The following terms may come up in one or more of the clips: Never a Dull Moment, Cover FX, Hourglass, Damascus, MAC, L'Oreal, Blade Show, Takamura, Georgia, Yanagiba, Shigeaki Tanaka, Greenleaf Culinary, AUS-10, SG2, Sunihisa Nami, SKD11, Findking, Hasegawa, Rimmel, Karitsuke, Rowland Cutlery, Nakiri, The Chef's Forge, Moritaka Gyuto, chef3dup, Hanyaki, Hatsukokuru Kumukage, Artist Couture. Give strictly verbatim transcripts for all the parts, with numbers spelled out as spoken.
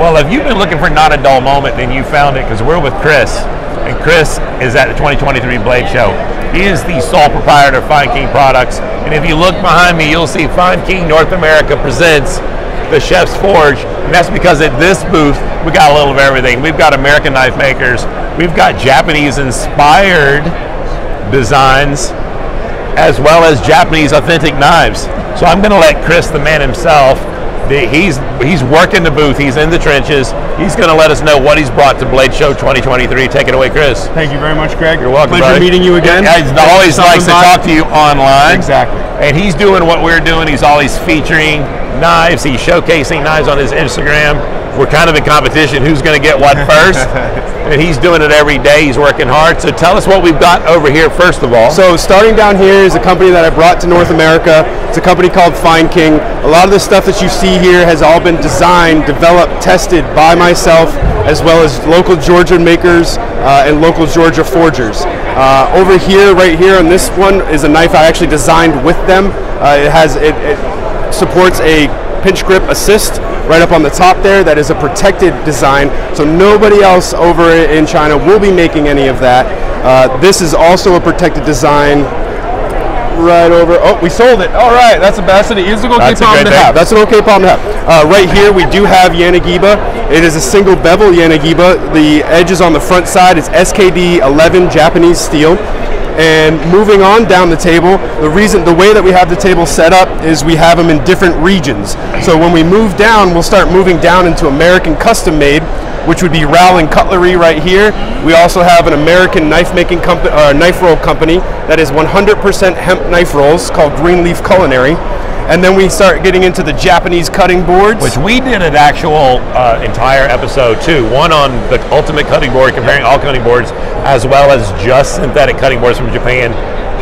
Well, if you've been looking for Not a Dull Moment, then you found it, because we're with Chris. And Chris is at the twenty twenty-three Blade Show. He is the sole proprietor of Findking Products. And if you look behind me, you'll see Findking North America presents The Chef's Forge, and that's because at this booth we got a little of everything. We've got American knife makers, we've got Japanese inspired designs, as well as Japanese authentic knives. So I'm gonna let Chris, the man himself, the, he's he's working the booth, he's in the trenches, he's gonna let us know what he's brought to Blade Show twenty twenty-three. Take it away, Chris. Thank you very much, Greg. You're welcome. Pleasure, brother. Meeting you again. I always likes to talk to you online. Exactly. And he's doing what we're doing, he's always featuring knives, he's showcasing knives on his Instagram. We're kind of in competition, who's going to get what first? And he's doing it every day, he's working hard. So tell us what we've got over here first of all. So starting down here is a company that I brought to North America. It's a company called Findking. A lot of the stuff that you see here has all been designed, developed, tested by myself, as well as local Georgia makers uh, and local Georgia forgers. Uh, over here, right here on this one, is a knife I actually designed with them. Uh, it has, it, it supports a pinch grip assist right up on the top there. That is a protected design, so nobody else over in China will be making any of that. Uh, this is also a protected design right over. Oh, we sold it. All right, that's a that's an, it's an okay problem to have. That's an okay problem to have. Uh, right here we do have Yanagiba. It is a single bevel Yanagiba. The edge is on the front side. It's S K D eleven Japanese steel. And moving on down the table, the reason, the way that we have the table set up is we have them in different regions. So when we move down, we'll start moving down into American custom made, which would be Rowland Cutlery right here. We also have an American knife making company, uh, knife roll company that is one hundred percent hemp knife rolls called Greenleaf Culinary. And then we start getting into the Japanese cutting boards, which we did an actual uh, entire episode too. One on the ultimate cutting board, comparing all cutting boards, as well as just synthetic cutting boards from Japan.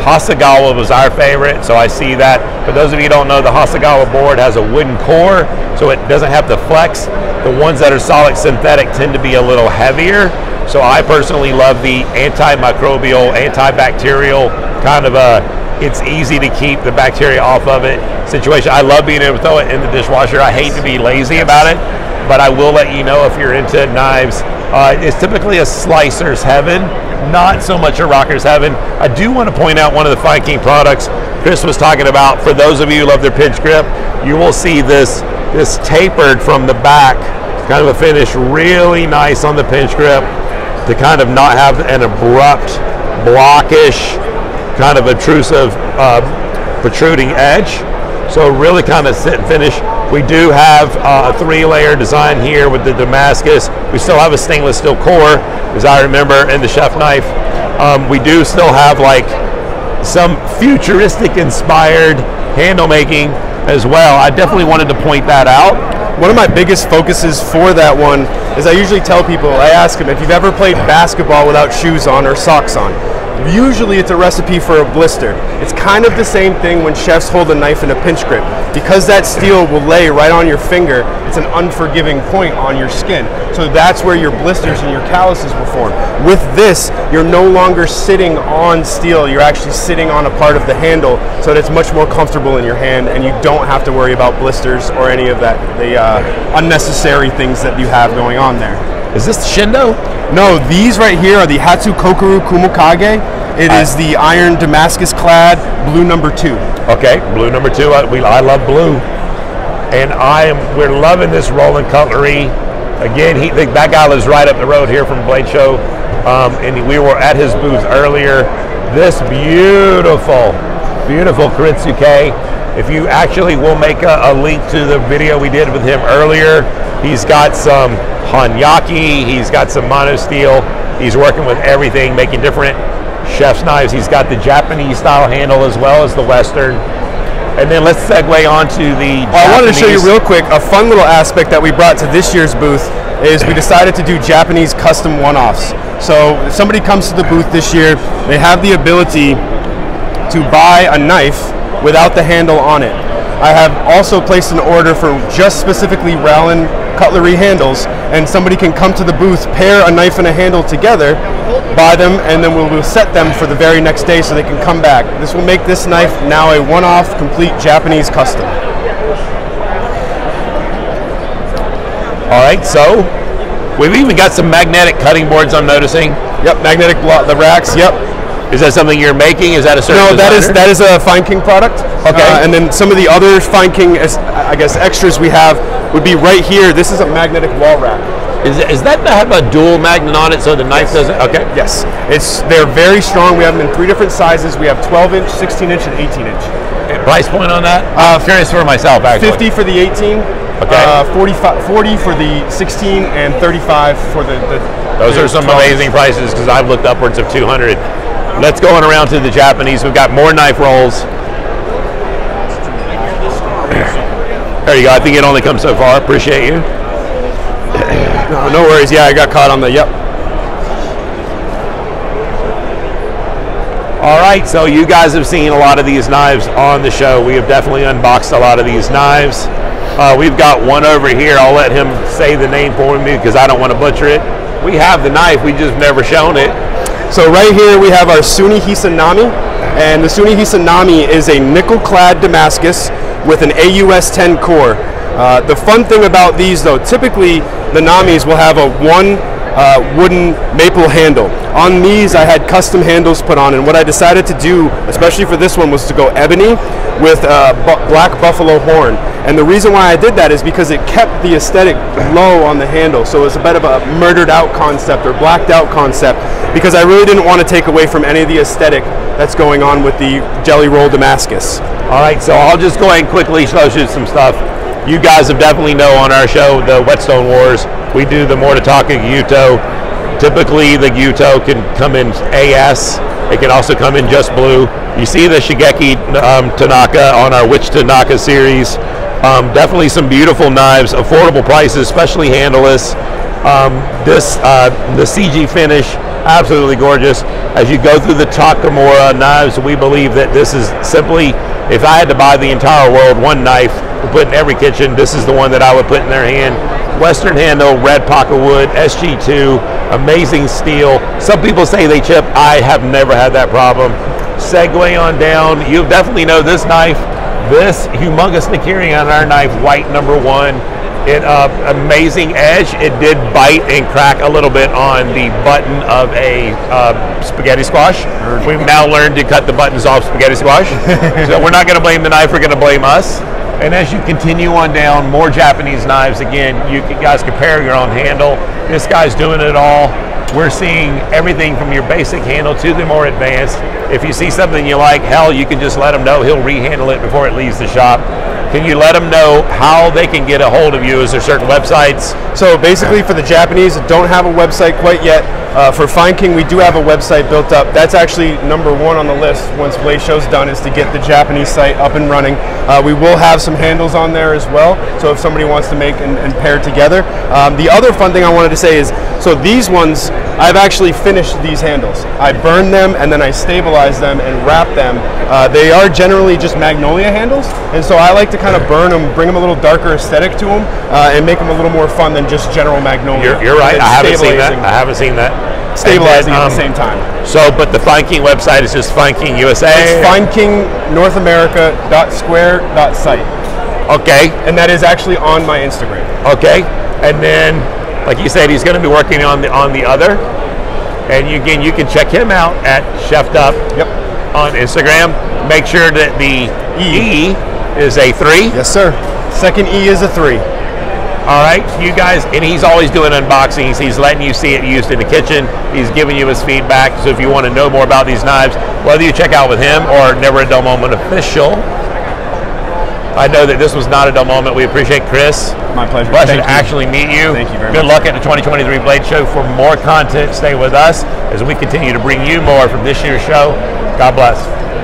Hasegawa was our favorite, so I see that. For those of you who don't know, the Hasegawa board has a wooden core, so it doesn't have to flex. The ones that are solid synthetic tend to be a little heavier. So I personally love the antimicrobial, antibacterial kind of a, it's easy to keep the bacteria off of it situation. I love being able to throw it in the dishwasher. I hate to be lazy about it, but I will let you know if you're into knives. Uh, it's typically a slicer's heaven, not so much a rocker's heaven. I do want to point out one of the Findking products Chris was talking about. For those of you who love their pinch grip, you will see this, this tapered from the back, kind of a finish, really nice on the pinch grip to kind of not have an abrupt, blockish, kind of obtrusive uh, protruding edge. So really kind of sit and finish. We do have uh, a three layer design here with the Damascus. We still have a stainless steel core, as I remember, in the chef knife. Um, we do still have like some futuristic inspired handle making as well. I definitely wanted to point that out. One of my biggest focuses for that one is I usually tell people, I ask them, if you've ever played basketball without shoes on or socks on, usually it's a recipe for a blister. It's kind of the same thing when chefs hold a knife in a pinch grip. Because that steel will lay right on your finger, it's an unforgiving point on your skin. So that's where your blisters and your calluses will form. With this, you're no longer sitting on steel, you're actually sitting on a part of the handle, so that it's much more comfortable in your hand and you don't have to worry about blisters or any of that, the uh, unnecessary things that you have going on there. Is this the Shindo? No, these right here are the Hatsukokuru Kumukage. It I, is the iron Damascus clad blue number two. Okay, blue number two. I, we, I love blue, and I am. We're loving this Rowland Cutlery. Again, he the, that guy lives right up the road here from Blade Show, um, and we were at his booth earlier. This beautiful, beautiful Karitsuke. If you actually will make a, a link to the video we did with him earlier, he's got some Hanyaki, he's got some mono steel, he's working with everything, making different chef's knives. He's got the Japanese style handle as well as the Western. And then let's segue on to the Japanese. I wanted to show you real quick a fun little aspect that we brought to this year's booth is we decided to do Japanese custom one-offs. So if somebody comes to the booth this year, they have the ability to buy a knife without the handle on it. I have also placed an order for just specifically Rowland Cutlery handles, and somebody can come to the booth, pair a knife and a handle together, buy them, and then we'll, we'll set them for the very next day so they can come back. This will make this knife now a one-off, complete Japanese custom. All like so. We've even got some magnetic cutting boards, I'm noticing. Yep, magnetic block, the racks, yep. Is that something you're making? Is that a certain No, that designer? is that is a Findking product. Okay. Uh, and then some of the other Findking, I guess, extras we have would be right here. This is a magnetic wall rack. Is, is that have a dual magnet on it so the knife yes. doesn't? Okay. Yes. It's they're very strong. We have them in three different sizes. We have twelve inch, sixteen inch, and eighteen inch. Okay, price point on that? Uh, I'm curious for myself, actually. fifty for the eighteen. Okay. Uh, forty for the sixteen and thirty-five for the. the Those the are some amazing prices because I've looked upwards of two hundred. Let's go on around to the Japanese. We've got more knife rolls. There you go. I think it only comes so far. Appreciate you. No, no worries. Yeah, I got caught on the. Yep. All right. So you guys have seen a lot of these knives on the show. We have definitely unboxed a lot of these knives. Uh, we've got one over here. I'll let him say the name for me because I don't want to butcher it. We have the knife. We just never shown it. So right here we have our Sunihisa Nami. And the Sunihisa Nami is a nickel-clad Damascus with an A U S ten core. Uh, the fun thing about these, though, typically the Namis will have a one uh, wooden maple handle. On these, I had custom handles put on. And what I decided to do, especially for this one, was to go ebony with a bu- black buffalo horn. And the reason why I did that is because it kept the aesthetic low on the handle. So it's a bit of a murdered out concept or blacked out concept because I really didn't want to take away from any of the aesthetic that's going on with the Jelly Roll Damascus. All right, so I'll just go ahead and quickly slow shoot some stuff. You guys have definitely know on our show, the Whetstone Wars, we do the Moritaka Gyuto. Typically the Gyuto can come in A S. It can also come in just blue. You see the Shigeaki um, Tanaka on our Witch Tanaka series. Um, definitely some beautiful knives, affordable prices, especially handleless. Um, this, uh, the C G finish, absolutely gorgeous. As you go through the Takamura knives, we believe that this is simply, if I had to buy the entire world one knife to put in every kitchen, this is the one that I would put in their hand. Western handle, red pocket wood, S G two, amazing steel. Some people say they chip. I have never had that problem. Segue on down. You definitely know this knife. This humongous Nakiri on our knife, white number one. It uh, amazing edge. It did bite and crack a little bit on the button of a uh, spaghetti squash. We've now learned to cut the buttons off spaghetti squash. So we're not going to blame the knife. We're going to blame us. And as you continue on down, more Japanese knives. Again, you guys compare your own handle. This guy's doing it all. We're seeing everything from your basic handle to the more advanced. If you see something you like, hell, you can just let him know. He'll rehandle it before it leaves the shop. Can you let them know how they can get a hold of you? Is there certain websites? So basically for the Japanese, don't have a website quite yet. Uh, for Findking, we do have a website built up. That's actually number one on the list once Blade Show's done, is to get the Japanese site up and running. Uh, we will have some handles on there as well, so if somebody wants to make and, and pair together. Um, the other fun thing I wanted to say is, so these ones, I've actually finished these handles. I burn them and then I stabilize them and wrap them. Uh, they are generally just magnolia handles, and so I like to kind of burn them, bring them a little darker aesthetic to them, uh, and make them a little more fun than just general magnolia. You're, you're right. I haven't seen that. I haven't seen that. Stabilizing then, um, at the same time. So, but the Findking website is just Findking U S A. It's findking north america dot square dot site. Okay. And that is actually on my Instagram. Okay. And then, like you said, he's going to be working on the on the other. And you, again, you can check him out at Chef three dup yep. on Instagram. Make sure that the E. e is a three. Yes, sir. Second E is a three. All right, you guys, and he's always doing unboxings. He's letting you see it used in the kitchen. He's giving you his feedback. So if you want to know more about these knives, whether you check out with him or Never a Dull Moment official, I know that this was not a dull moment. We appreciate Chris. My pleasure. Pleasure to actually meet you. Thank you very much. Good luck at the twenty twenty-three Blade Show. For more content, stay with us as we continue to bring you more from this year's show. God bless.